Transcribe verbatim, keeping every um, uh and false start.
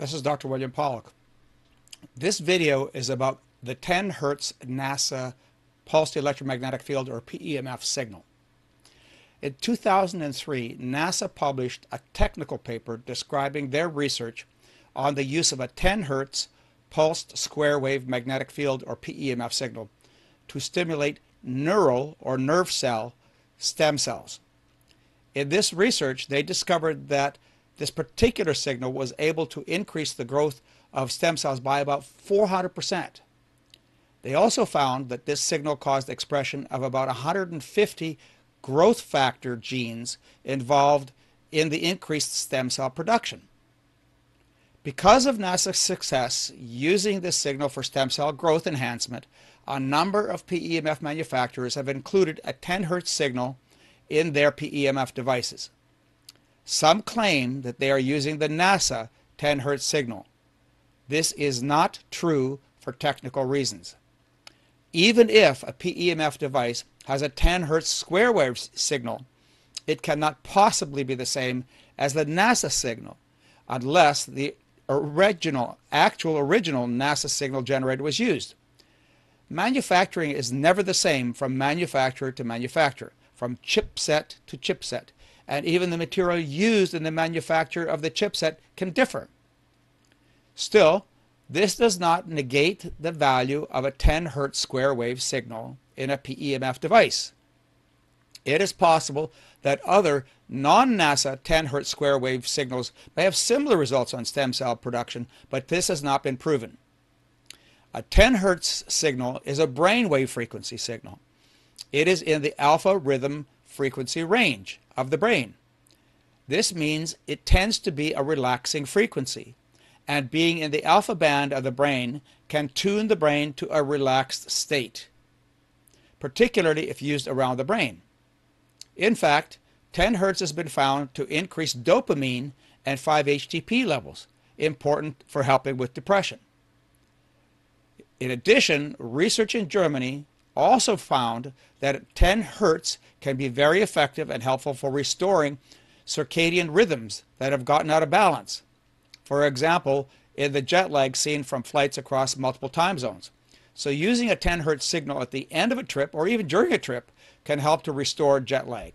This is Doctor William Pawluk. This video is about the ten hertz NASA pulsed electromagnetic field, or P E M F, signal. In two thousand three, NASA published a technical paper describing their research on the use of a ten hertz pulsed square wave magnetic field, or P E M F, signal to stimulate neural or nerve cell stem cells. In this research, they discovered that this particular signal was able to increase the growth of stem cells by about four hundred percent. They also found that this signal caused expression of about one hundred fifty growth factor genes involved in the increased stem cell production. Because of NASA's success using this signal for stem cell growth enhancement, a number of P E M F manufacturers have included a ten hertz signal in their P E M F devices. Some claim that they are using the NASA ten hertz signal. This is not true for technical reasons. Even if a P E M F device has a ten hertz square wave signal, it cannot possibly be the same as the NASA signal unless the original, actual original NASA signal generator was used. Manufacturing is never the same from manufacturer to manufacturer, from chipset to chipset, and even the material used in the manufacture of the chipset can differ. Still, this does not negate the value of a ten hertz square wave signal in a P E M F device. It is possible that other non-NASA ten hertz square wave signals may have similar results on stem cell production, but this has not been proven. A ten hertz signal is a brainwave frequency signal. It is in the alpha rhythm frequency range of the brain. This means it tends to be a relaxing frequency, and being in the alpha band of the brain can tune the brain to a relaxed state, particularly if used around the brain. In fact, ten hertz has been found to increase dopamine and five H T P levels, important for helping with depression. In addition, research in Germany also found that ten hertz can be very effective and helpful for restoring circadian rhythms that have gotten out of balance. For example, in the jet lag seen from flights across multiple time zones. So using a ten hertz signal at the end of a trip or even during a trip can help to restore jet lag.